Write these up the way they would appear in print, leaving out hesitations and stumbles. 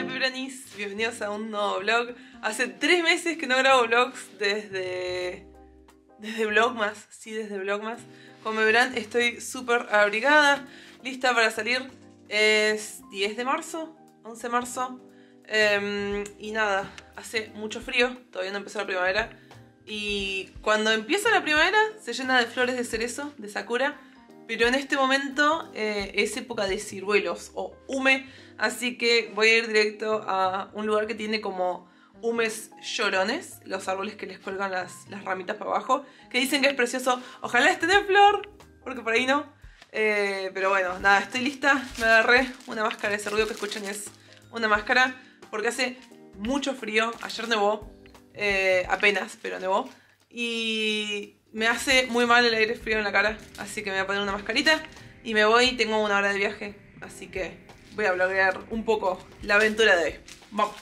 Hola pebranis, bienvenidos a un nuevo vlog. Hace 3 meses que no grabo vlogs desde Vlogmas, sí, desde Vlogmas. Como verán, estoy súper abrigada, lista para salir. Es 10 de marzo, 11 de marzo. Y nada, hace mucho frío, todavía no empezó la primavera. Y cuando empieza la primavera se llena de flores de cerezo, de sakura. Pero en este momento es época de ciruelos o hume, así que voy a ir directo a un lugar que tiene como humes llorones, los árboles que les cuelgan las ramitas para abajo, que dicen que es precioso. Ojalá esté de flor, porque por ahí no. Pero bueno, nada, estoy lista, me agarré una máscara, ese ruido que escuchan es una máscara, porque hace mucho frío, ayer nevó, apenas, pero nevó. Y me hace muy mal el aire frío en la cara, así que me voy a poner una mascarita y me voy. Tengo 1 hora de viaje, así que voy a vloguear un poco la aventura de hoy. ¡Vamos!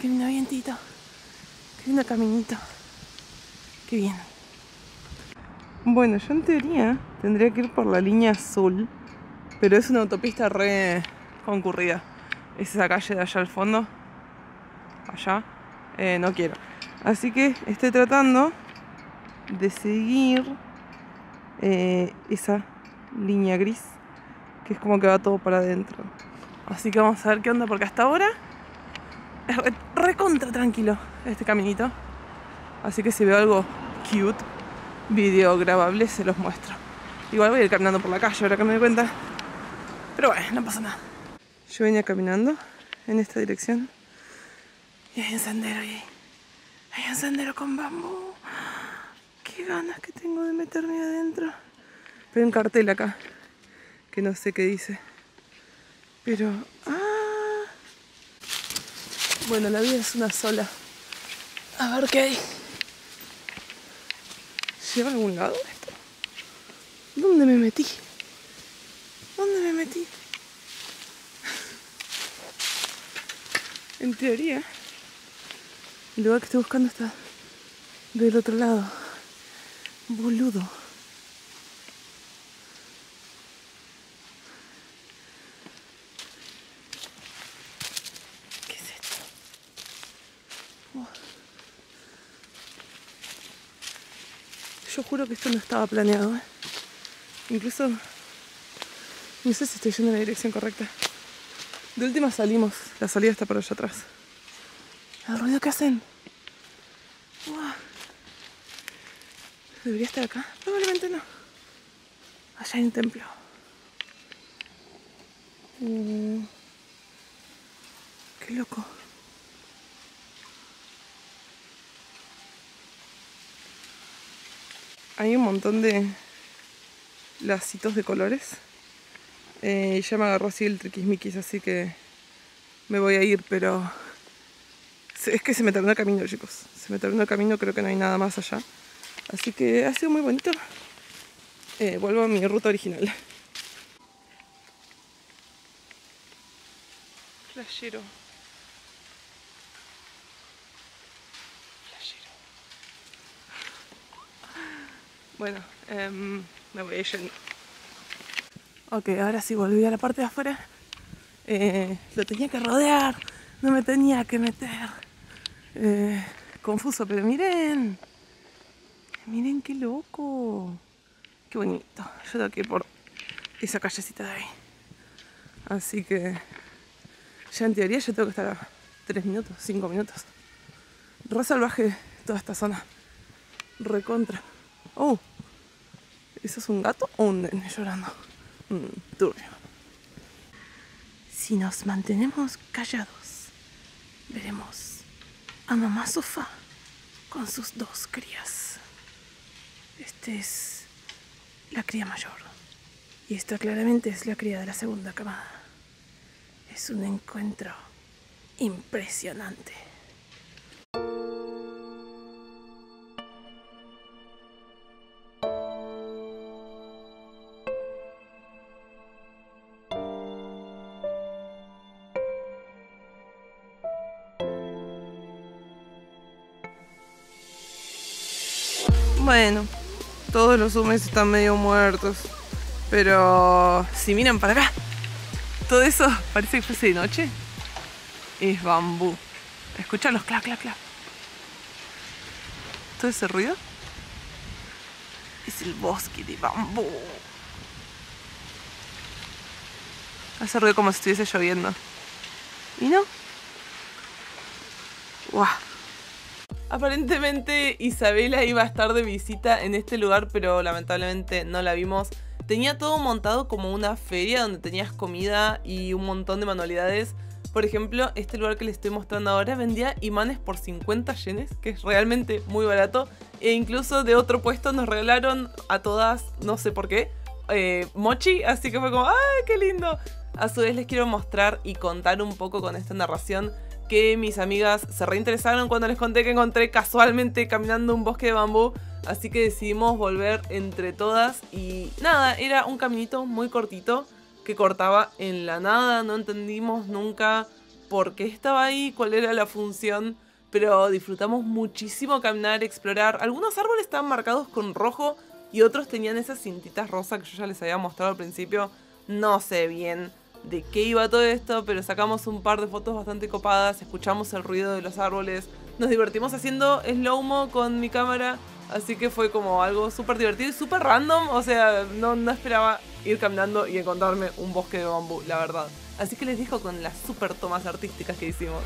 Qué lindo vientito, qué lindo caminito, qué bien. Bueno, yo en teoría tendría que ir por la línea azul, pero es una autopista re concurrida. Es esa calle de allá al fondo, allá, no quiero. Así que estoy tratando de seguir esa línea gris, que es como que va todo para adentro. Así que vamos a ver qué onda, porque hasta ahora es recontra tranquilo este caminito. Así que si veo algo cute, video grabable, se los muestro. Igual voy a ir caminando por la calle ahora que me doy cuenta, pero bueno, no pasa nada. Yo venía caminando en esta dirección y hay un sendero ahí. Hay un sendero con bambú. Qué ganas que tengo de meterme adentro. Pero hay un cartel acá que no sé qué dice. Pero... ¡ah! Bueno, la vida es una sola. A ver qué hay. ¿Lleva a algún lado esto? ¿Dónde me metí? ¿Dónde me metí? En teoría, el lugar que estoy buscando está del otro lado. Boludo. Yo juro que esto no estaba planeado, ¿eh? Incluso no sé si estoy yendo en la dirección correcta. De última salimos, la salida está por allá atrás. El ruido que hacen. Uah. ¿Debería estar acá? Probablemente no. Allá hay un templo. Qué loco. Hay un montón de lacitos de colores. Ya me agarró así el triquismiquis, así que me voy a ir, pero... es que se me terminó el camino, chicos. Se me terminó el camino, creo que no hay nada más allá. Así que ha sido muy bonito. Vuelvo a mi ruta original. Playero. Bueno, me voy yendo. Ok, ahora sí volví a la parte de afuera. Lo tenía que rodear, no me tenía que meter. Confuso, pero miren. Miren qué loco. Qué bonito. Yo tengo que ir por esa callecita de ahí. Así que ya en teoría yo tengo que estar a 3 minutos, 5 minutos. Re salvaje toda esta zona. Recontra. Oh. ¿Eso es un gato o un nene llorando? Turbio. Si nos mantenemos callados, veremos a mamá sofá con sus 2 crías. Esta es la cría mayor. Y esta claramente es la cría de la segunda camada. Es un encuentro impresionante. Bueno, todos los humes están medio muertos. Pero si miran para acá, todo eso parece que fuese de noche. Es bambú. Escuchan los clac, clac, clac. ¿Todo ese ruido? Es el bosque de bambú. Hace ruido como si estuviese lloviendo. ¿Y no? ¡Guau! Aparentemente Isabela iba a estar de visita en este lugar, pero lamentablemente no la vimos. Tenía todo montado como una feria donde tenías comida y un montón de manualidades. Por ejemplo, este lugar que les estoy mostrando ahora vendía imanes por 50 yenes, que es realmente muy barato. E incluso de otro puesto nos regalaron a todas, no sé por qué, mochi, así que fue como ¡ay, qué lindo! A su vez les quiero mostrar y contar un poco con esta narración que mis amigas se reinteresaron cuando les conté que encontré casualmente caminando un bosque de bambú. Así que decidimos volver entre todas y nada, era un caminito muy cortito que cortaba en la nada. No entendimos nunca por qué estaba ahí, cuál era la función, pero disfrutamos muchísimo caminar, explorar. Algunos árboles estaban marcados con rojo y otros tenían esas cintitas rosas que yo ya les había mostrado al principio. No sé bien de qué iba todo esto, pero sacamos un par de fotos bastante copadas, escuchamos el ruido de los árboles, nos divertimos haciendo slow-mo con mi cámara, así que fue como algo súper divertido y súper random. O sea, no esperaba ir caminando y encontrarme un bosque de bambú, la verdad. Así que les dejo con las súper tomas artísticas que hicimos.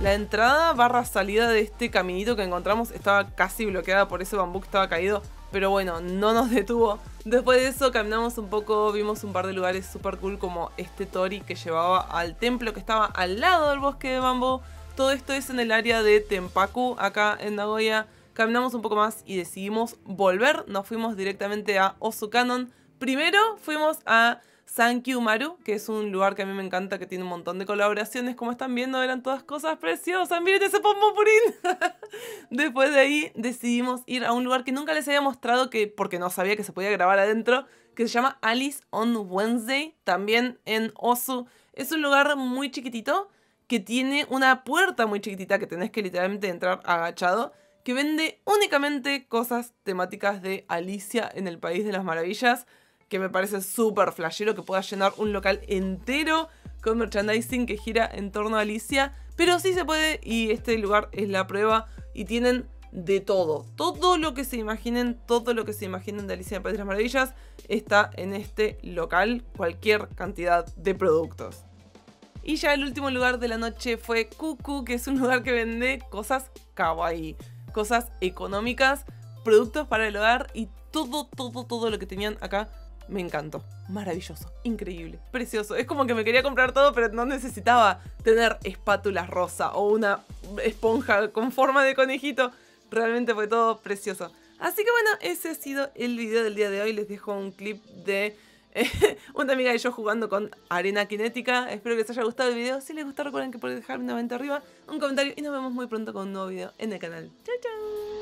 La entrada barra salida de este caminito que encontramos estaba casi bloqueada por ese bambú que estaba caído, pero bueno, no nos detuvo. Después de eso caminamos un poco, vimos un par de lugares super cool como este tori que llevaba al templo que estaba al lado del bosque de bambú. Todo esto es en el área de Tenpaku, acá en Nagoya. Caminamos un poco más y decidimos volver, nos fuimos directamente a Osu Kannon. Primero fuimos a Sankyumaru, que es un lugar que a mí me encanta, que tiene un montón de colaboraciones. Como están viendo, eran todas cosas preciosas. ¡Miren ese pompo purín! Después de ahí decidimos ir a un lugar que nunca les había mostrado, que porque no sabía que se podía grabar adentro, que se llama Alice on Wednesday, también en Osu. Es un lugar muy chiquitito, que tiene una puerta muy chiquitita, que tenés que literalmente entrar agachado, que vende únicamente cosas temáticas de Alicia en el País de las Maravillas, que me parece súper flashero que pueda llenar un local entero con merchandising que gira en torno a Alicia. Pero sí se puede y este lugar es la prueba y tienen de todo. Todo lo que se imaginen de Alicia en el País de las Maravillas está en este local, cualquier cantidad de productos. Y ya el último lugar de la noche fue Cucu, que es un lugar que vende cosas kawaii, cosas económicas, productos para el hogar y todo lo que tenían acá. Me encantó, maravilloso, increíble, precioso. Es como que me quería comprar todo, pero no necesitaba tener espátulas rosa o una esponja con forma de conejito. Realmente fue todo precioso. Así que bueno, ese ha sido el video del día de hoy. Les dejo un clip de una amiga y yo jugando con arena cinética. Espero que les haya gustado el video. Si les gustó, recuerden que pueden dejarme un comentario arriba, un comentario. Y nos vemos muy pronto con un nuevo video en el canal. Chau, chau.